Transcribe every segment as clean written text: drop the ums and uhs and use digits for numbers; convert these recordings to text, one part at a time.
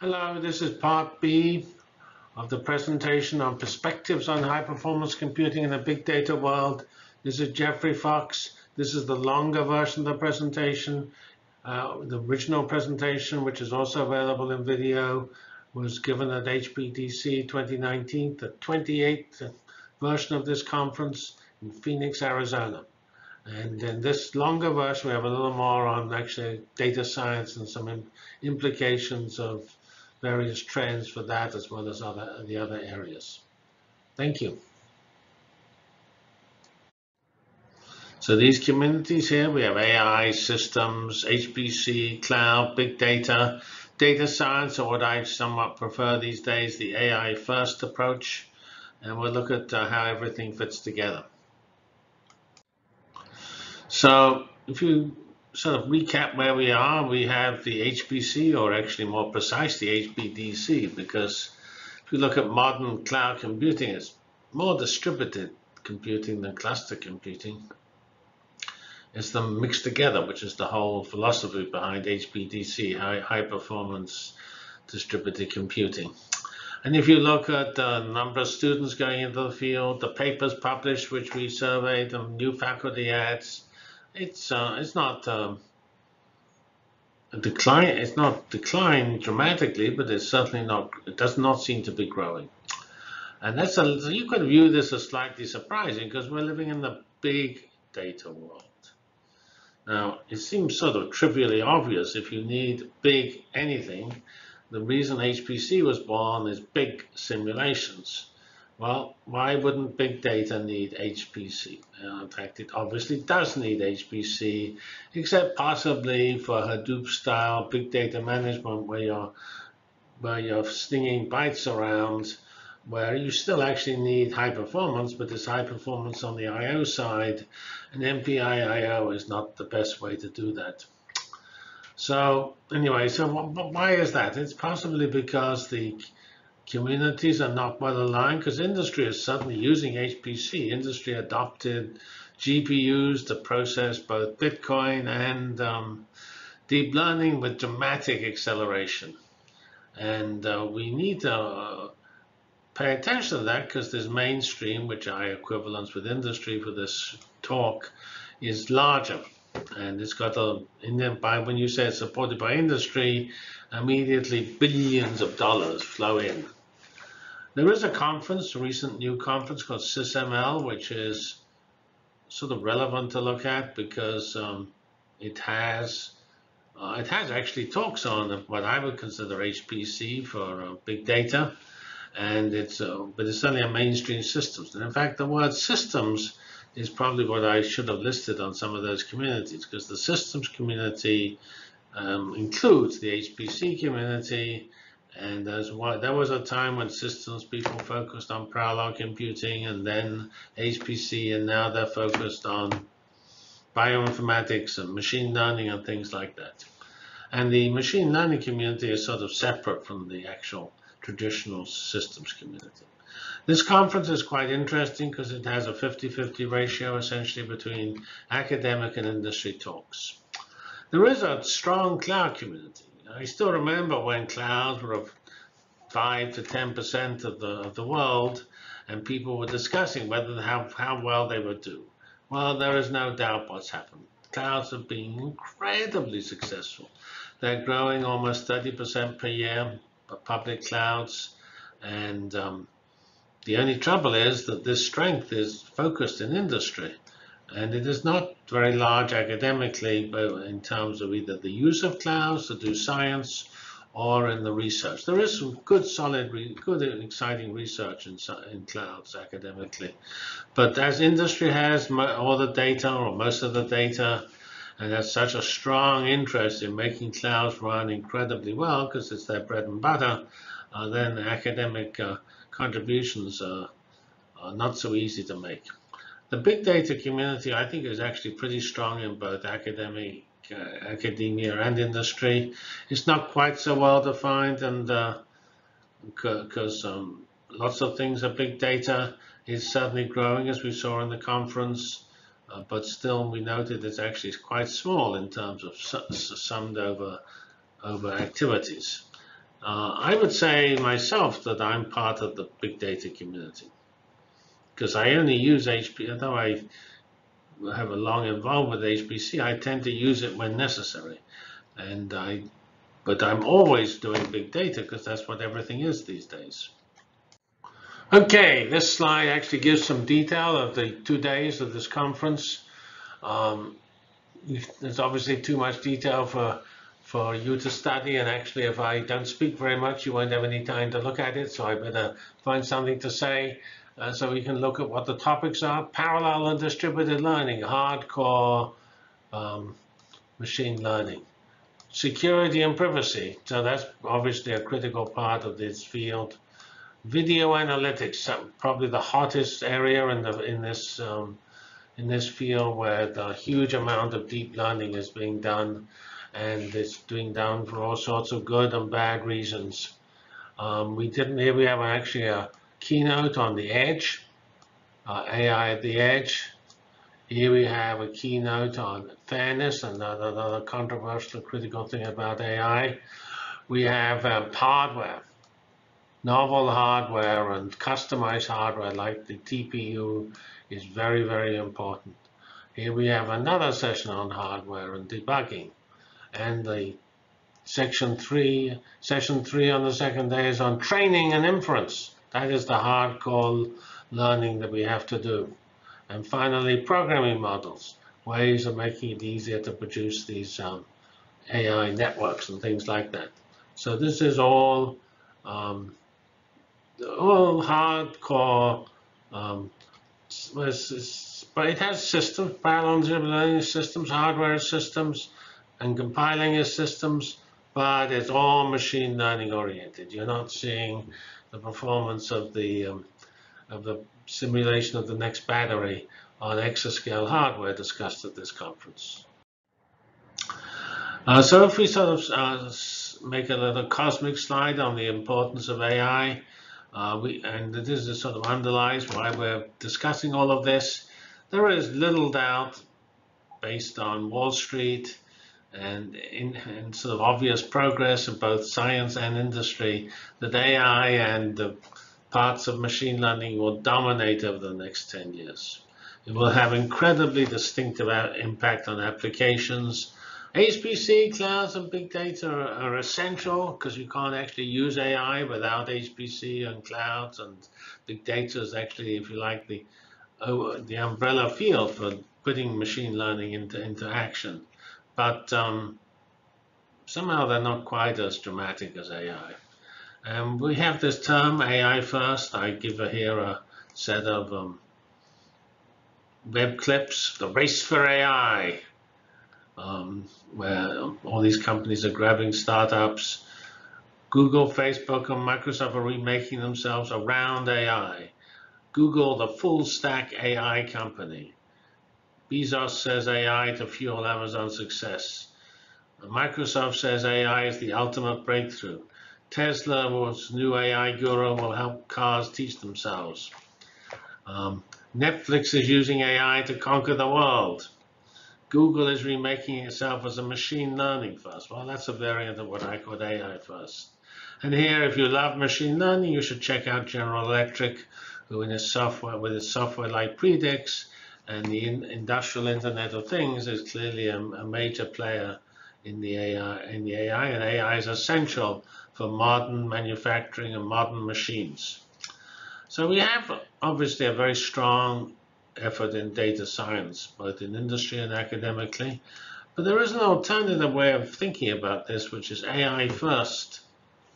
Hello, this is part B of the presentation on perspectives on high-performance computing in the big data world. This is Jeffrey Fox. This is the longer version of the presentation. The original presentation, which is also available in video, was given at HPDC 2019, the 28th version of this conference in Phoenix, Arizona. And in this longer version, we have a little more on actually data science and some implications of various trends for that, as well as the other areas. Thank you. So these communities here, we have AI, systems, HPC, cloud, big data, data science, or what I somewhat prefer these days, the AI first approach. And we'll look at how everything fits together. So if you sort of recap where we are, we have the HPC, or actually more precise, the HPDC, because if you look at modern cloud computing, it's more distributed computing than cluster computing. It's them mixed together, which is the whole philosophy behind HPDC, high performance distributed computing. And if you look at the number of students going into the field, the papers published, which we surveyed, the new faculty adds, it's not decline. It's not declined dramatically, but it's certainly not. It does not seem to be growing. And that's you could view this as slightly surprising because we're living in the big data world. Now it seems sort of trivially obvious if you need big anything. The reason HPC was born is big simulations. Well, why wouldn't big data need HPC? In fact, it obviously does need HPC, except possibly for Hadoop-style big data management, where you're slinging bytes around, where you still actually need high performance, but it's high performance on the I/O side, and MPI I/O is not the best way to do that. So anyway, so why is that? It's possibly because the communities are not well aligned, because industry is suddenly using HPC. Industry adopted GPUs to process both Bitcoin and deep learning with dramatic acceleration. And we need to pay attention to that, because this mainstream, which I equivalence with industry for this talk, is larger. And it's got a, when you say it's supported by industry, immediately billions of dollars flow in. There is a conference, a recent new conference called SysML, which is sort of relevant to look at because it has actually talks on what I would consider HPC for big data, and but it's only a mainstream systems. And in fact, the word systems is probably what I should have listed on some of those communities, because the systems community includes the HPC community, and there was a time when systems people focused on parallel computing, and then HPC, and now they're focused on bioinformatics and machine learning and things like that. And the machine learning community is sort of separate from the actual traditional systems community. This conference is quite interesting because it has a 50-50 ratio essentially between academic and industry talks. There is a strong cloud community. I still remember when clouds were 5 to 10% of the world, and people were discussing whether how well they would do. Well, there is no doubt what's happened. Clouds have been incredibly successful. They're growing almost 30% per year, public clouds, and the only trouble is that this strength is focused in industry, and it is not very large academically, but in terms of either the use of clouds to do science or in the research. There is some good, solid, good and exciting research in clouds academically. But as industry has all the data, or most of the data, and has such a strong interest in making clouds run incredibly well, because it's their bread and butter, then academic contributions are not so easy to make. The big data community, I think, is actually pretty strong in both academia and industry. It's not quite so well defined, and because lots of things are big data, is certainly growing, as we saw in the conference, but still we noted it's actually quite small in terms of summed over activities. I would say myself that I'm part of the big data community because I only use HPC, although I have a long involvement with HPC, I tend to use it when necessary. And I'm always doing big data because that's what everything is these days. Okay, this slide actually gives some detail of the 2 days of this conference. There's obviously too much detail for you to study, and actually if I don't speak very much, you won't have any time to look at it, so I better find something to say so we can look at what the topics are. Parallel and distributed learning, hardcore machine learning. Security and privacy, so that's obviously a critical part of this field. Video analytics, probably the hottest area in this field, where the huge amount of deep learning is being done, and it's being done for all sorts of good and bad reasons. We have actually a keynote on the edge, AI at the edge. Here we have a keynote on fairness, and another controversial, critical thing about AI. We have hardware, novel hardware and customized hardware like the TPU is very, very important. Here we have another session on hardware and debugging. And the session three on the second day is on training and inference. That is the hardcore learning that we have to do. And finally, programming models, ways of making it easier to produce these AI networks and things like that. So this is all hardcore, but it has systems, parallel learning systems, hardware systems, and compiling is systems, but it's all machine learning oriented. You're not seeing the performance of the simulation of the next battery on exascale hardware discussed at this conference. So if we sort of make a little cosmic slide on the importance of AI, and this sort of underlies why we're discussing all of this, there is little doubt, based on Wall Street and sort of obvious progress in both science and industry, that AI and the parts of machine learning will dominate over the next 10 years. It will have incredibly distinctive impact on applications. HPC, clouds, and big data are essential because you can't actually use AI without HPC and clouds, and big data is actually, if you like, the umbrella field for putting machine learning into action. But somehow they're not quite as dramatic as AI. And we have this term, AI first. I give here a set of web clips, the race for AI, where all these companies are grabbing startups. Google, Facebook, and Microsoft are remaking themselves around AI. Google, the full stack AI company. Bezos says AI to fuel Amazon's success. Microsoft says AI is the ultimate breakthrough. Tesla's new AI guru will help cars teach themselves. Netflix is using AI to conquer the world. Google is remaking itself as a machine learning first. Well, that's a variant of what I call AI first. And here, if you love machine learning, you should check out General Electric, who in its software, with its software like Predix, and the industrial Internet of Things, is clearly a major player in the AI, and AI is essential for modern manufacturing and modern machines. So we have obviously a very strong effort in data science, both in industry and academically. But there is an alternative way of thinking about this, which is AI first,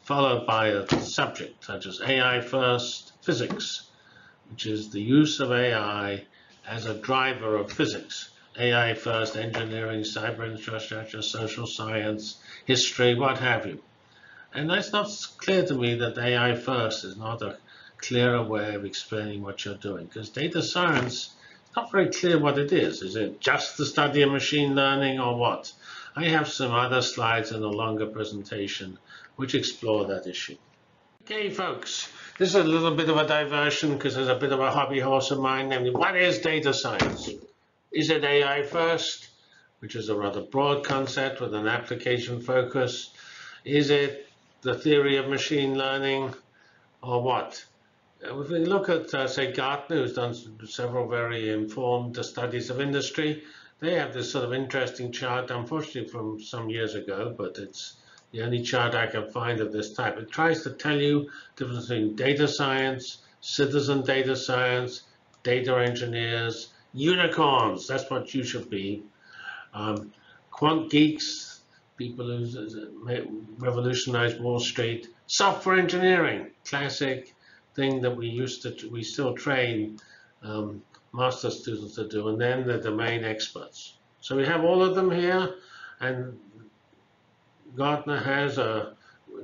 followed by a subject, such as AI first physics, which is the use of AI as a driver of physics. AI first, engineering, cyber infrastructure, social science, history, what have you. And that's not clear to me that AI first is not a clearer way of explaining what you're doing, because data science, it's not very clear what it is. Is it just the study of machine learning or what? I have some other slides in a longer presentation which explore that issue. Okay, folks, this is a little bit of a diversion because there's a bit of a hobby horse of mine, namely, what is data science? Is it AI first, which is a rather broad concept with an application focus? Is it the theory of machine learning, or what? If we look at, say, Gartner, who's done several very informed studies of industry, they have this sort of interesting chart, unfortunately from some years ago, but it's the only chart I can find of this type. It tries to tell you the difference between data science, citizen data science, data engineers, unicorns, that's what you should be, quant geeks, people who revolutionized Wall Street, software engineering, classic thing that we used to, we still train master students to do, and then the domain experts. So we have all of them here, and Gartner has a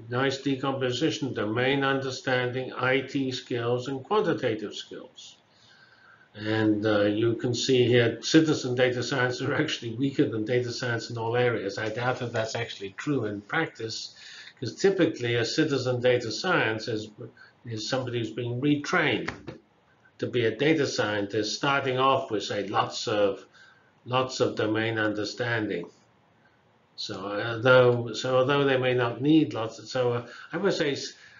nice decomposition: domain understanding, IT skills, and quantitative skills. And you can see here, citizen data science are actually weaker than data science in all areas. I doubt that that's actually true in practice, because typically a citizen data science is somebody who's being retrained to be a data scientist, starting off with, say, lots of domain understanding. So although they may not need lots of, so I would say,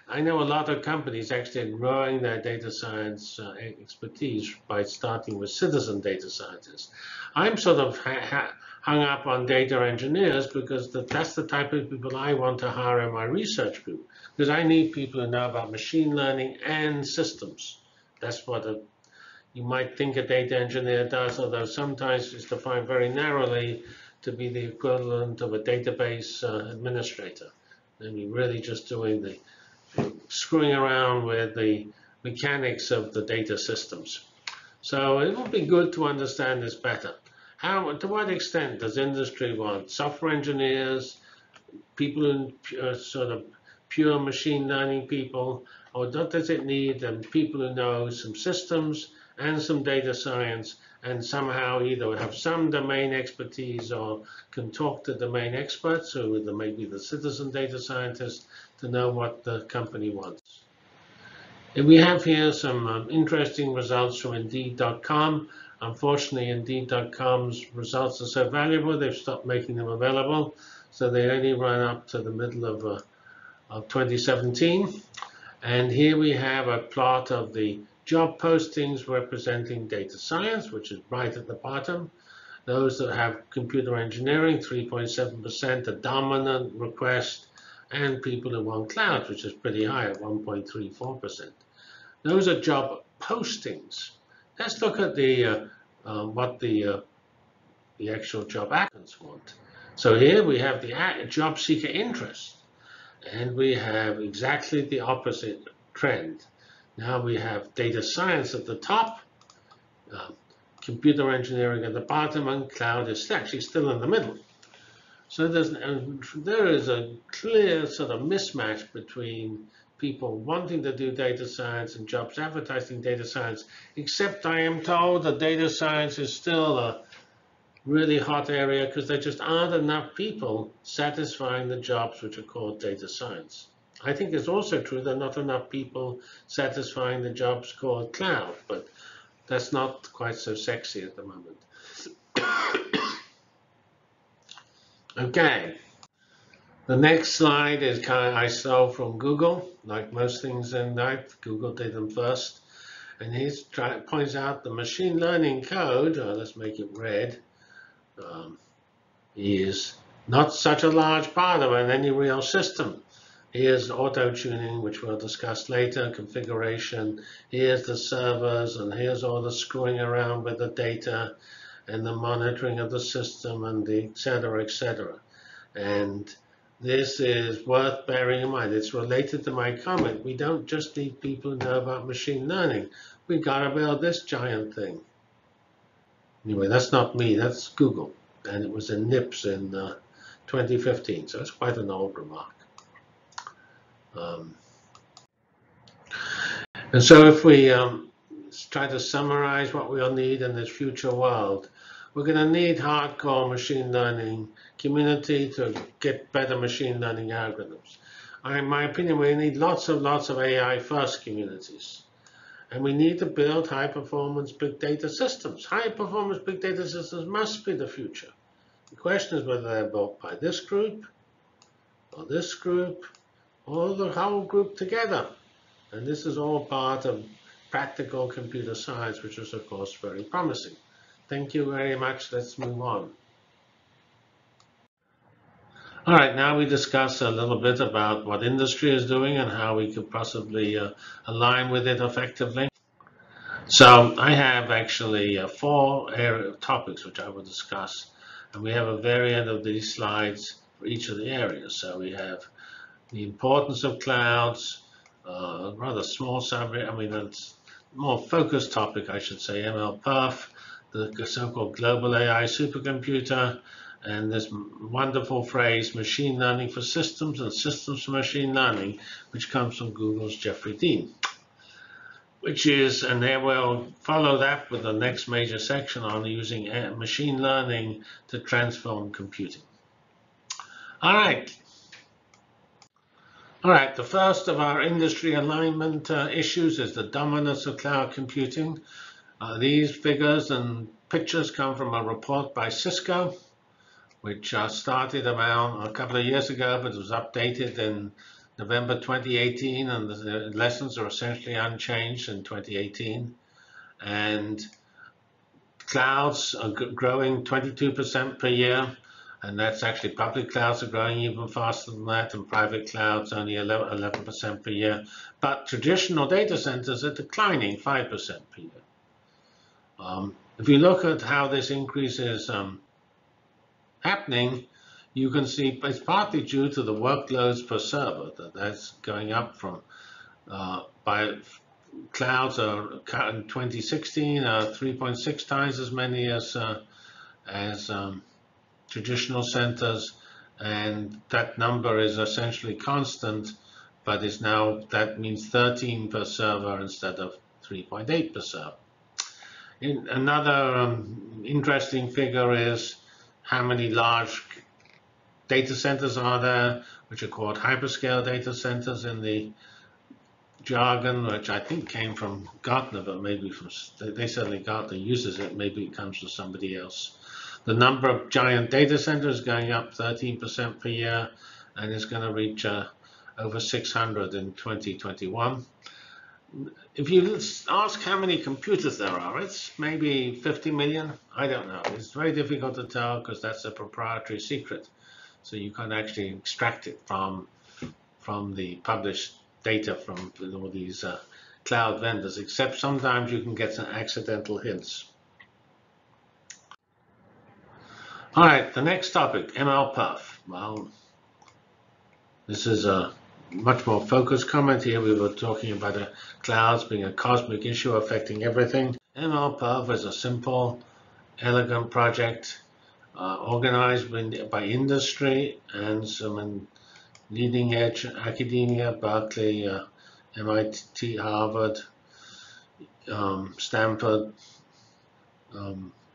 I know a lot of companies actually growing their data science expertise by starting with citizen data scientists. I'm sort of hung up on data engineers because that's the type of people I want to hire in my research group, because I need people who know about machine learning and systems. That's what you might think a data engineer does, although sometimes it's defined very narrowly to be the equivalent of a database administrator. And you're really just doing the screwing around with the mechanics of the data systems. So it would be good to understand this better. To what extent does industry want software engineers, people in sort of pure machine learning people, or what does it need? And people who know some systems and some data science, and somehow either have some domain expertise or can talk to domain experts, or maybe the citizen data scientist, to know what the company wants. And we have here some interesting results from Indeed.com. Unfortunately, Indeed.com's results are so valuable, they've stopped making them available. So they only run up to the middle of 2017. And here we have a plot of the job postings representing data science, which is right at the bottom. Those that have computer engineering, 3.7%, the dominant request, and people who want cloud, which is pretty high at 1.34%. Those are job postings. Let's look at the what the actual job applicants want. So here we have the job seeker interest, and we have exactly the opposite trend. Now we have data science at the top, computer engineering at the bottom, and cloud is actually still in the middle. So there is a clear sort of mismatch between people wanting to do data science and jobs advertising data science, except I am told that data science is still a really hot area because there just aren't enough people satisfying the jobs which are called data science. I think it's also true there are not enough people satisfying the jobs called cloud, but that's not quite so sexy at the moment. Okay, the next slide is kind of I stole from Google. Like most things in life, Google did them first. And he points out the machine learning code, let's make it red, is not such a large part of any real system. Here's auto-tuning, which we'll discuss later, configuration. Here's the servers, and here's all the screwing around with the data, and the monitoring of the system, and the et cetera, et cetera. And this is worth bearing in mind. It's related to my comment. We don't just need people who know about machine learning. We've got to build this giant thing. Anyway, that's not me. That's Google. And it was in NIPS in 2015. So it's quite an old remark. And so if we try to summarize what we'll need in this future world, we're going to need hardcore machine learning community to get better machine learning algorithms. In my opinion, we need lots of AI-first communities. And we need to build high-performance big data systems. High-performance big data systems must be the future. The question is whether they're built by this group, or all the whole group together. And this is all part of practical computer science, which is, of course, very promising. Thank you very much. Let's move on. All right, now we discuss a little bit about what industry is doing and how we could possibly align with it effectively. So I have actually four area topics which I will discuss. And we have a variant of these slides for each of the areas. So we have the importance of clouds, rather small summary, I mean, a more focused topic, I should say, MLPerf, the so-called global AI supercomputer, and this wonderful phrase, machine learning for systems and systems for machine learning, which comes from Google's Jeffrey Dean. Which is, and they will follow that with the next major section on using machine learning to transform computing. All right. All right, the first of our industry alignment issues is the dominance of cloud computing. These figures and pictures come from a report by Cisco, which started around a couple of years ago, but was updated in November 2018, and the lessons are essentially unchanged in 2018. And clouds are growing 22% per year. And that's actually public clouds are growing even faster than that, and private clouds only 11% per year. But traditional data centers are declining 5% per year. If you look at how this increase is happening, you can see it's partly due to the workloads per server, that's going up from by clouds are in 2016 3.6 times as many as traditional centers, and that number is essentially constant, but is now, that means 13 per server instead of 3.8 per server. Another interesting figure is how many large data centers are there, which are called hyperscale data centers in the jargon, which I think came from Gartner, but maybe from, they certainly Gartner uses it, maybe it comes from somebody else. The number of giant data centers going up 13% per year, and is going to reach over 600 in 2021. If you ask how many computers there are, it's maybe 50 million. I don't know. It's very difficult to tell because that's a proprietary secret. So you can't actually extract it from the published data from all these cloud vendors, except sometimes you can get some accidental hints. All right, the next topic, MLPerf. Well, this is a much more focused comment here. We were talking about the clouds being a cosmic issue affecting everything. MLPerf is a simple, elegant project organized by industry and some leading edge academia, Berkeley, MIT, Harvard, Stanford,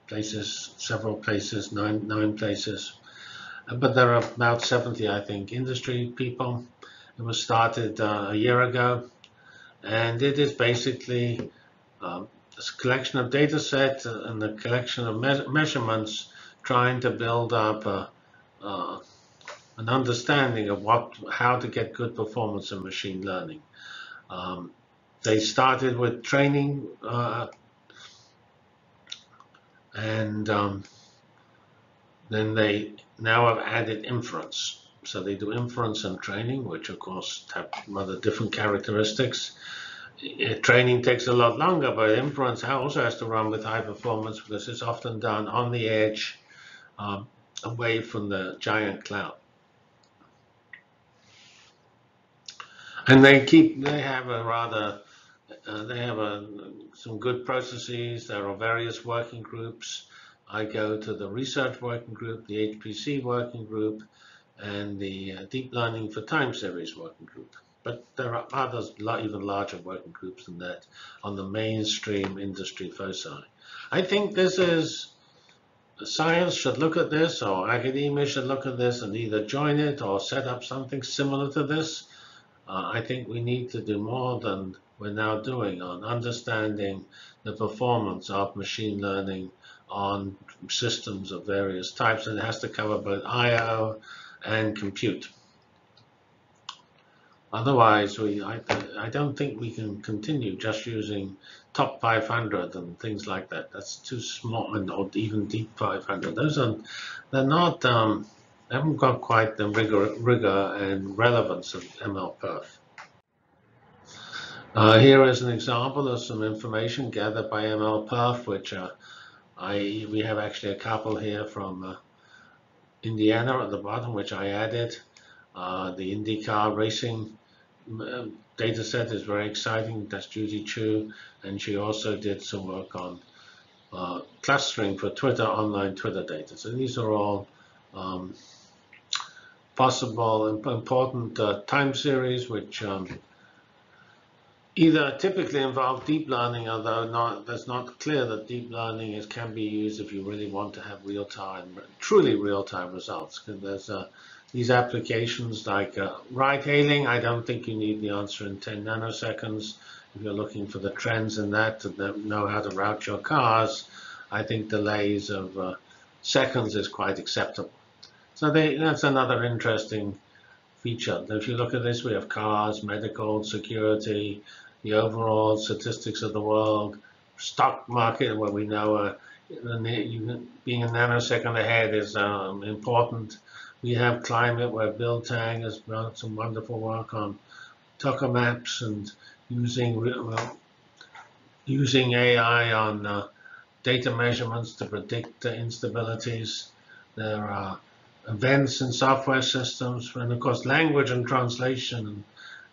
places, several places, nine places. But there are about 70, I think, industry people. It was started a year ago, and it is basically a collection of data sets and a collection of measurements trying to build up an understanding of how to get good performance in machine learning. They started with training and then they now have added inference. So they do inference and training, which of course have rather different characteristics. Training takes a lot longer, but inference also has to run with high performance because it's often done on the edge, away from the giant cloud. And they have some good processes. There are various working groups. I go to the research working group, the HPC working group, and the deep learning for time series working group. But there are others, even larger working groups than that, on the mainstream industry foci. I think this is, science should look at this, or academia should look at this and either join it or set up something similar to this. I think we need to do more than we're now doing on understanding the performance of machine learning on systems of various types, and it has to cover both I/O and compute. Otherwise, I don't think we can continue just using top 500 and things like that. That's too small, and or even deep 500. Those are, they're not, they haven't got quite the rigor and relevance of MLPerf. Here is an example of some information gathered by MLPerf, which we have actually a couple here from Indiana at the bottom, which I added. The IndyCar racing data set is very exciting. That's Judy Chu, and she also did some work on clustering for Twitter, online Twitter data. So these are all possible and important time series, which either typically involve deep learning, although that's not clear that deep learning can be used if you really want to have real-time, truly real-time results. Because there's these applications like ride-hailing. I don't think you need the answer in 10 nanoseconds. If you're looking for the trends in that to know how to route your cars, I think delays of seconds is quite acceptable. So that's another interesting feature. If you look at this, we have cars, medical, security, the overall statistics of the world, stock market, where we know being a nanosecond ahead is important. We have climate, where Bill Tang has done some wonderful work on Tucker maps and using AI on data measurements to predict instabilities. There are events in software systems, and of course language and translation and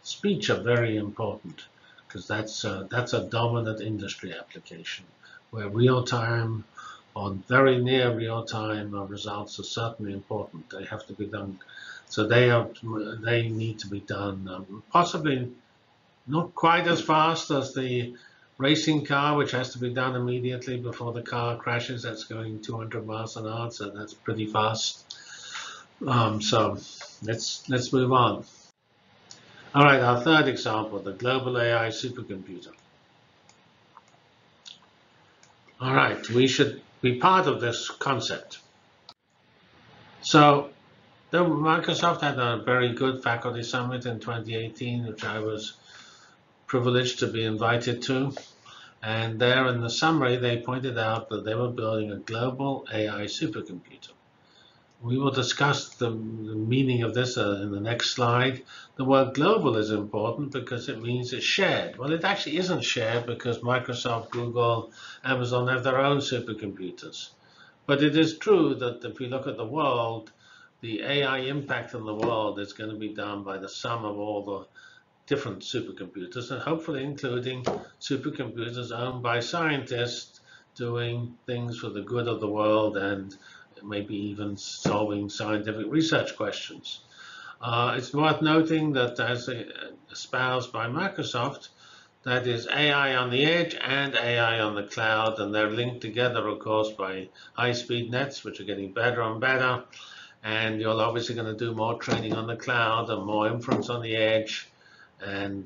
speech are very important, because that's a dominant industry application where real-time or very near real-time results are certainly important. They have to be done, so they need to be done possibly not quite as fast as the racing car, which has to be done immediately before the car crashes. That's going 200 miles an hour, so that's pretty fast. So let's move on. All right, our third example, the global AI supercomputer. All right, we should be part of this concept. So Microsoft had a very good faculty summit in 2018, which I was privileged to be invited to. And there in the summary, they pointed out that they were building a global AI supercomputer. We will discuss the meaning of this in the next slide. The word global is important because it means it's shared. Well, it actually isn't shared, because Microsoft, Google, Amazon have their own supercomputers. But it is true that if you look at the world, the AI impact on the world is going to be done by the sum of all the different supercomputers, and hopefully including supercomputers owned by scientists doing things for the good of the world and maybe even solving scientific research questions. It's worth noting that, as espoused by Microsoft, that is AI on the edge and AI on the cloud, and they're linked together, of course, by high-speed nets, which are getting better and better. And you're obviously going to do more training on the cloud and more inference on the edge. And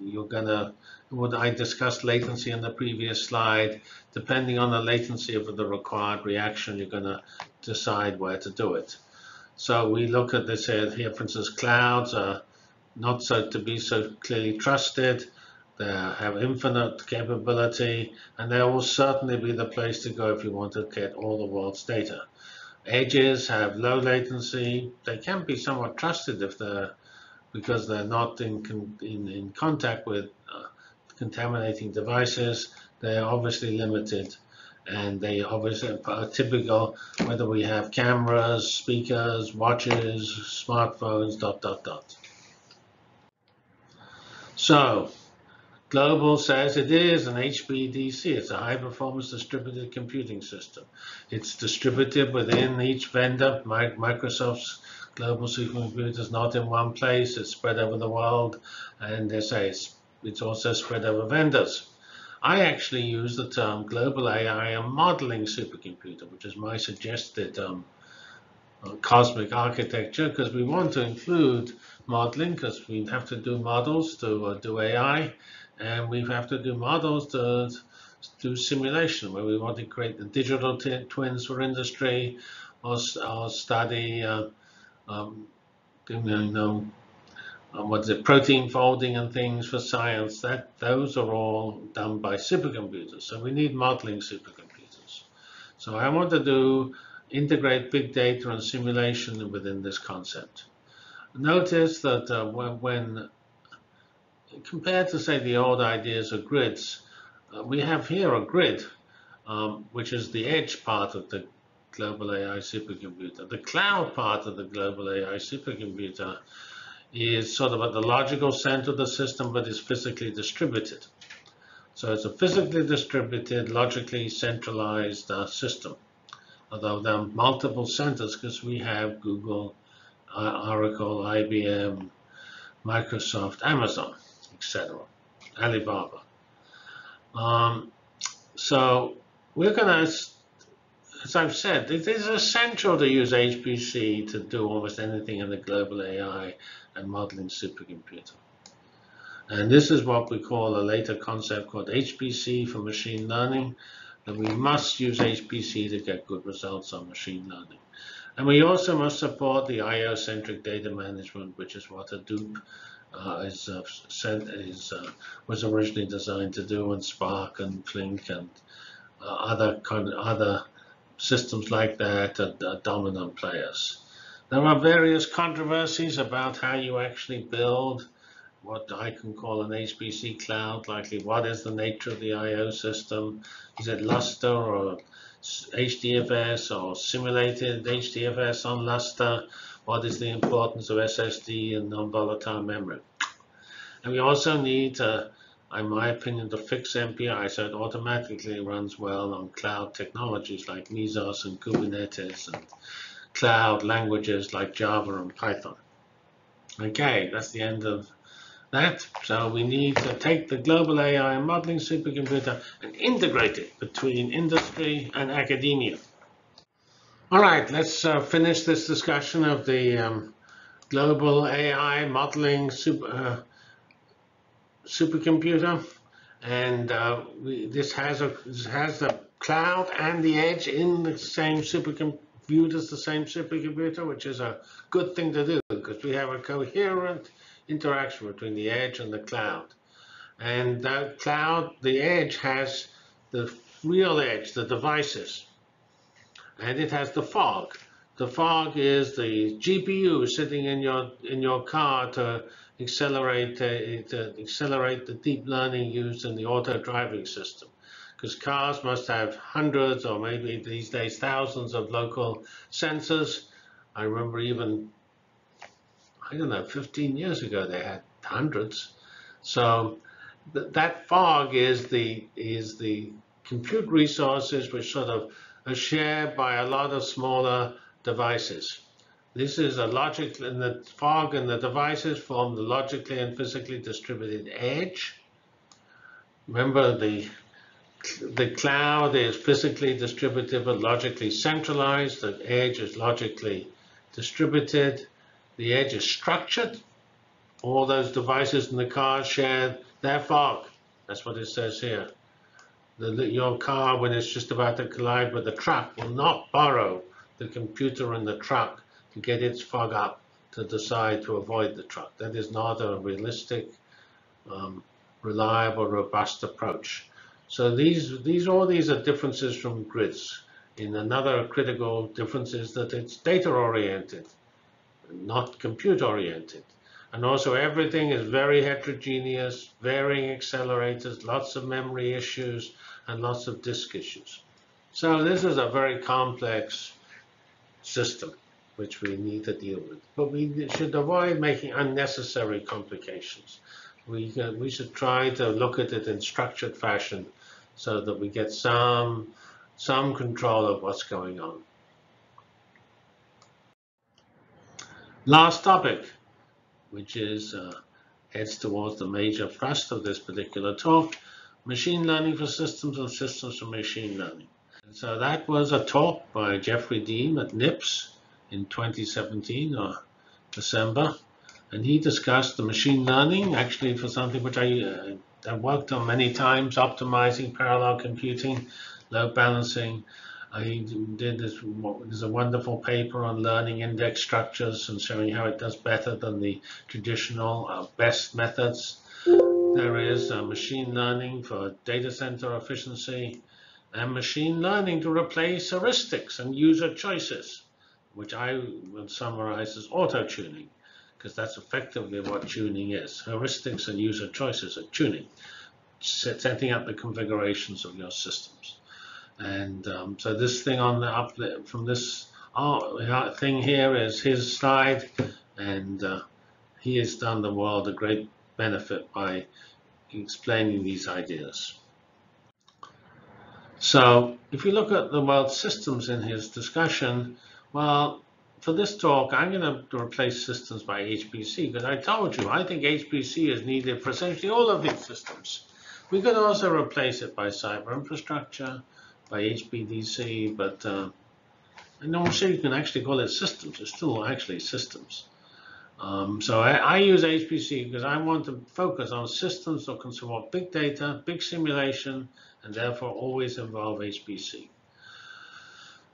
you're going to, what I discussed latency in the previous slide, depending on the latency of the required reaction, you're going to decide where to do it. So we look at this here, for instance, clouds are not so to be so clearly trusted. They have infinite capability, and they will certainly be the place to go if you want to get all the world's data. Edges have low latency. They can be somewhat trusted if they're, because they're not in contact with contaminating devices. They're obviously limited, and they obviously are typical, whether we have cameras, speakers, watches, smartphones, ... So global says it is an HPDC. It's a high-performance distributed computing system. It's distributed within each vendor. Microsoft's global supercomputers not in one place. It's spread over the world, and they say it's also spread over vendors. I actually use the term global AI and modeling supercomputer, which is my suggested cosmic architecture, because we want to include modeling, because we have to do models to do AI, and we have to do models to do simulation, where we want to create the digital twins for industry, or study what's it, protein folding and things for science, that those are all done by supercomputers. So we need modeling supercomputers. So I want to integrate big data and simulation within this concept. Notice that when compared to, say, the old ideas of grids, we have here a grid, which is the edge part of the global AI supercomputer. The cloud part of the global AI supercomputer is sort of at the logical center of the system, but is physically distributed. So it's a physically distributed, logically centralized system. Although there are multiple centers, because we have Google, Oracle, IBM, Microsoft, Amazon, etc., Alibaba. So we're going to, as I've said, it is essential to use HPC to do almost anything in the global AI and modeling supercomputer. And this is what we call a later concept called HPC for machine learning, that we must use HPC to get good results on machine learning. And we also must support the IO-centric data management, which is what Hadoop was originally designed to do, and Spark and Flink and other systems like that are dominant players. There are various controversies about how you actually build what I can call an HPC cloud, likely what is the nature of the IO system. Is it Lustre or HDFS or simulated HDFS on Lustre? What is the importance of SSD and non-volatile memory? And we also need, in my opinion, to fix MPI so it automatically runs well on cloud technologies like Mesos and Kubernetes and cloud languages like Java and Python. Okay, that's the end of that. So we need to take the global AI and modeling supercomputer and integrate it between industry and academia. All right, let's finish this discussion of the global AI modeling supercomputer. And this has the cloud and the edge in the same supercomputers, the same supercomputer, which is a good thing to do because we have a coherent interaction between the edge and the cloud. And the cloud, the edge has the real edge, the devices. And it has the fog. The fog is the GPU sitting in your car to accelerate the deep learning used in the auto driving system. Because cars must have hundreds or maybe these days thousands of local sensors. I remember even, I don't know, 15 years ago, they had hundreds. So that fog is the compute resources which sort of are shared by a lot of smaller devices. This is a logic, and the fog and the devices form the logically and physically distributed edge. Remember, the cloud is physically distributed but logically centralized. The edge is logically distributed. The edge is structured. All those devices in the car share their fog. That's what it says here. Your car, when it's just about to collide with the truck, will not borrow the computer in the truck to get its fog up to decide to avoid the truck. That is not a realistic, reliable, robust approach. So all these are differences from grids. And another critical difference is that it's data-oriented, not compute-oriented. And also everything is very heterogeneous, varying accelerators, lots of memory issues, and lots of disk issues. So this is a very complex system which we need to deal with. But we should avoid making unnecessary complications. We should try to look at it in structured fashion so that we get some control of what's going on. Last topic, which is heads towards the major thrust of this particular talk, machine learning for systems and systems for machine learning. And so that was a talk by Jeffrey Dean at NIPS in 2017 or December. And he discussed the machine learning, actually for something which I worked on many times, optimizing parallel computing, load balancing, There's a wonderful paper on learning index structures and showing how it does better than the traditional best methods. There is machine learning for data center efficiency and machine learning to replace heuristics and user choices, which I would summarize as auto-tuning, because that's effectively what tuning is. Heuristics and user choices are tuning, setting up the configurations of your systems. And so this thing on the up from this thing here is his slide, and he has done the world a great benefit by explaining these ideas. So if you look at the world systems in his discussion, well, for this talk, I'm going to replace systems by HPC, because I told you, I think HPC is needed for essentially all of these systems. We could also replace it by cyber infrastructure, by HPDC, but I'm not sure you can actually call it systems. It's still actually systems. So I use HPC because I want to focus on systems that can support big data, big simulation, and therefore always involve HPC.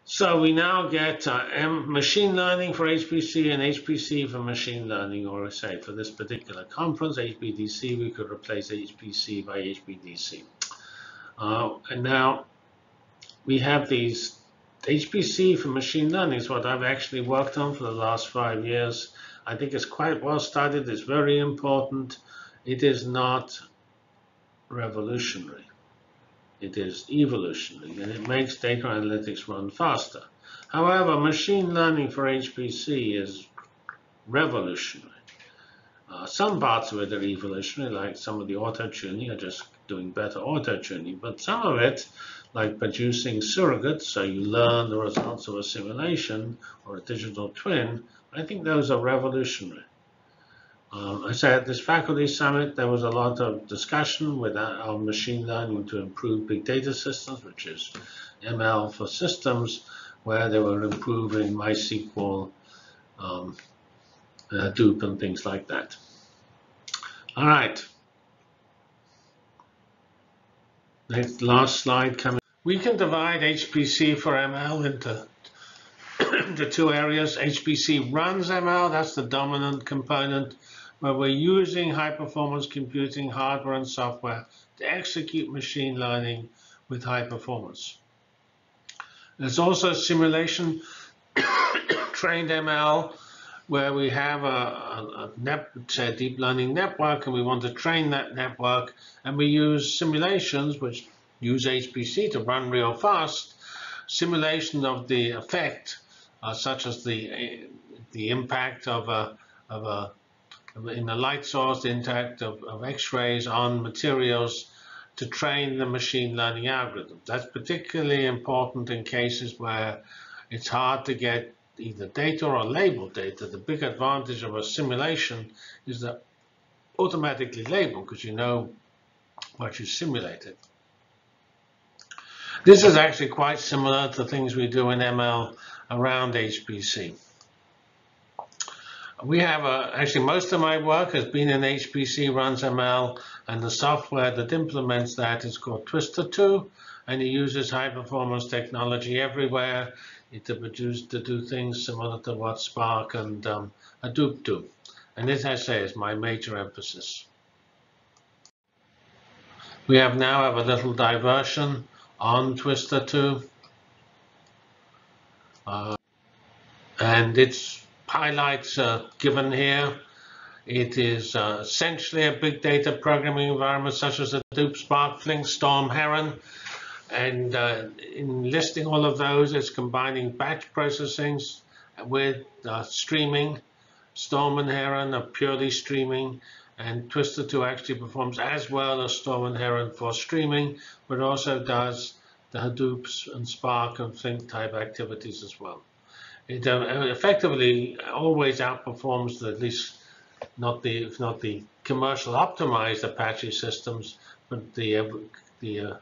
So we now get machine learning for HPC and HPC for machine learning, or say for this particular conference, HPDC, we could replace HPC by HPDC. And now we have these HPC for machine learning is what I've actually worked on for the last 5 years. I think it's quite well studied. It's very important. It is not revolutionary. It is evolutionary, and it makes data analytics run faster. However, machine learning for HPC is revolutionary. Some parts of it are evolutionary, like some of the auto-tuning are just doing better auto-tuning, but some of it, like producing surrogates, so you learn the results of a simulation or a digital twin, I think those are revolutionary. I say at this faculty summit, there was a lot of discussion with our machine learning to improve big data systems, which is ML for systems, where they were improving MySQL, Hadoop, and things like that. All right. Next, last slide coming. We can divide HPC for ML into the two areas. HPC runs ML, that's the dominant component, where we're using high-performance computing hardware and software to execute machine learning with high performance. There's also simulation trained ML, where we have a deep learning network, and we want to train that network, and we use simulations, which use HPC to run real fast, simulation of the effect, such as the impact in a light source, the impact of X-rays on materials to train the machine learning algorithm. That's particularly important in cases where it's hard to get either data or labeled data. The big advantage of a simulation is that automatically labeled, because you know what you simulated. This is actually quite similar to things we do in ML around HPC. We have actually most of my work has been in HPC runs ML, and the software that implements that is called Twister 2, and it uses high-performance technology everywhere to do things similar to what Spark and Hadoop do. And this, I say, is my major emphasis. We have now have a little diversion on Twister 2, and its highlights are given here. It is essentially a big data programming environment such as Hadoop, Spark, Flink, Storm, Heron, and in listing all of those, it's combining batch processing with streaming. Storm and Heron are purely streaming, and Twister 2 actually performs as well as Storm and Heron for streaming, but also does the Hadoop and Spark and Flink type activities as well. It effectively always outperforms the, at least not the, if not the commercial optimized Apache systems, but the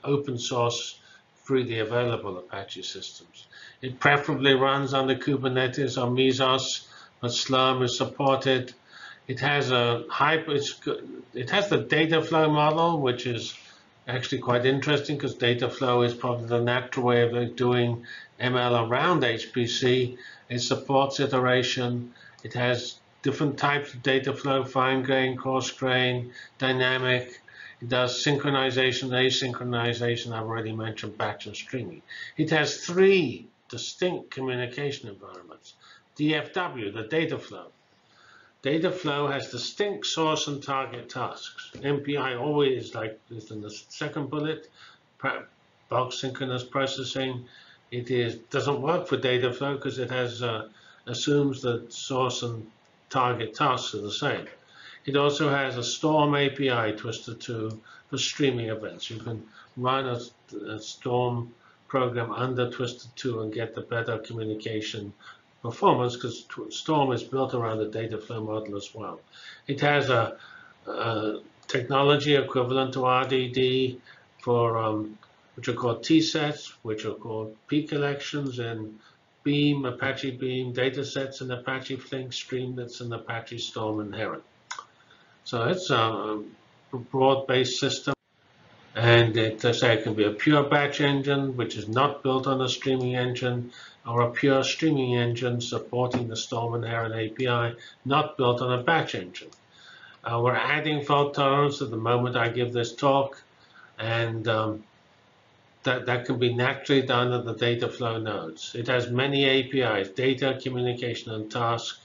open source freely available Apache systems. It preferably runs under Kubernetes or Mesos, but Slurm is supported. It has the data flow model, which is actually quite interesting because data flow is probably the natural way of doing ML around HPC. It supports iteration. It has different types of data flow, fine-grain, coarse-grain, dynamic. It does synchronization, asynchronization. I've already mentioned batch and streaming. It has three distinct communication environments. DFW, the data flow. Data flow has distinct source and target tasks. MPI always is in the second bullet, bulk synchronous processing. It doesn't work for data flow because it has assumes that source and target tasks are the same. It also has a Storm API, Twister 2, for streaming events. You can run a Storm program under Twister 2 and get the better communication performance because Storm is built around the data flow model as well. It has a technology equivalent to RDD for which are called T-sets, which are called P-collections in Beam, Apache Beam, datasets in Apache Flink, Streamlets in Apache Storm and Heron. So it's a broad-based system. And it can be a pure batch engine, which is not built on a streaming engine, or a pure streaming engine supporting the Storm and Heron API, not built on a batch engine. We're adding fault tolerance at the moment I give this talk, and that can be naturally done at the data flow nodes. It has many APIs, data, communication, and task,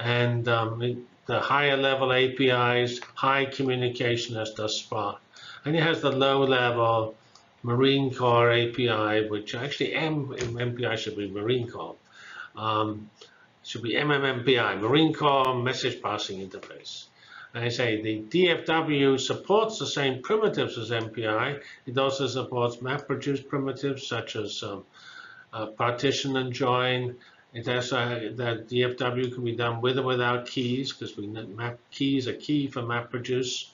and the higher level APIs, high communication, as does Spark. And it has the low level Marine Core API, which actually MPI should be Marine Core. Should be MMMPI, Marine Core Message Passing Interface. And I say the DFW supports the same primitives as MPI. It also supports MapReduce primitives such as partition and join. It also that DFW can be done with or without keys because we map keys, a key for MapReduce,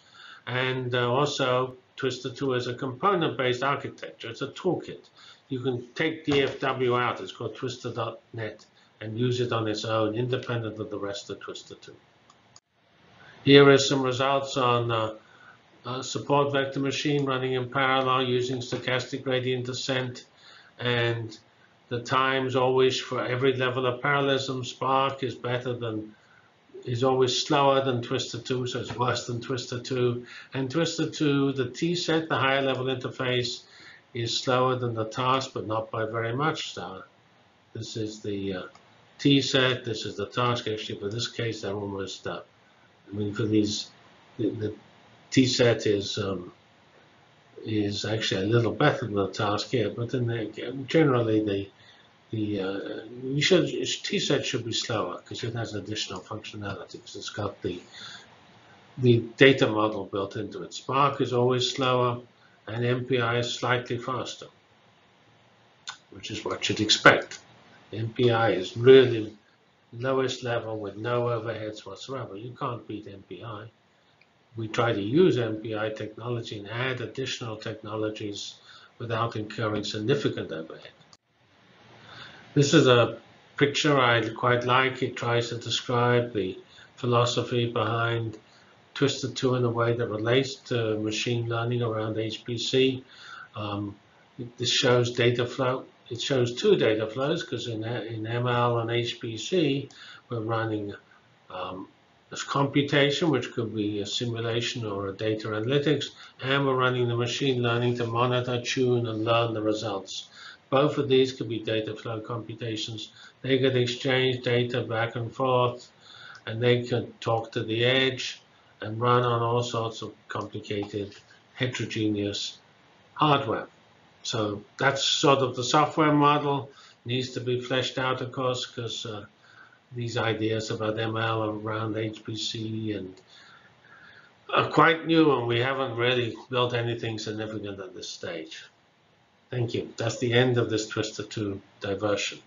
and also Twister 2 is a component-based architecture. It's a toolkit. You can take DFW out. It's called Twister.net and use it on its own, independent of the rest of Twister 2. Here is some results on support vector machine running in parallel using stochastic gradient descent, and the times always for every level of parallelism. Spark is better than. Is always slower than Twister 2, so it's worse than Twister 2. And Twister 2, the T-set, the higher level interface, is slower than the task, but not by very much. So this is the T-set, this is the task. Actually, for this case, they're almost, I mean, for these, the T-set is actually a little better than the task here, but then generally T-set should be slower because it has additional functionality because it's got the data model built into it. Spark is always slower and MPI is slightly faster, which is what you'd expect. MPI is really lowest level with no overheads whatsoever. You can't beat MPI. We try to use MPI technology and add additional technologies without incurring significant overhead. This is a picture I quite like. It tries to describe the philosophy behind Twister 2 in a way that relates to machine learning around HPC. This shows data flow. It shows two data flows because in ML and HPC, we're running this computation, which could be a simulation or a data analytics, and we're running the machine learning to monitor, tune, and learn the results. Both of these could be data flow computations. They could exchange data back and forth, and they could talk to the edge and run on all sorts of complicated, heterogeneous hardware. So that's sort of the software model. It needs to be fleshed out, of course, because these ideas about ML around HPC and are quite new, and we haven't really built anything significant at this stage. Thank you. That's the end of this Twister 2 diversion.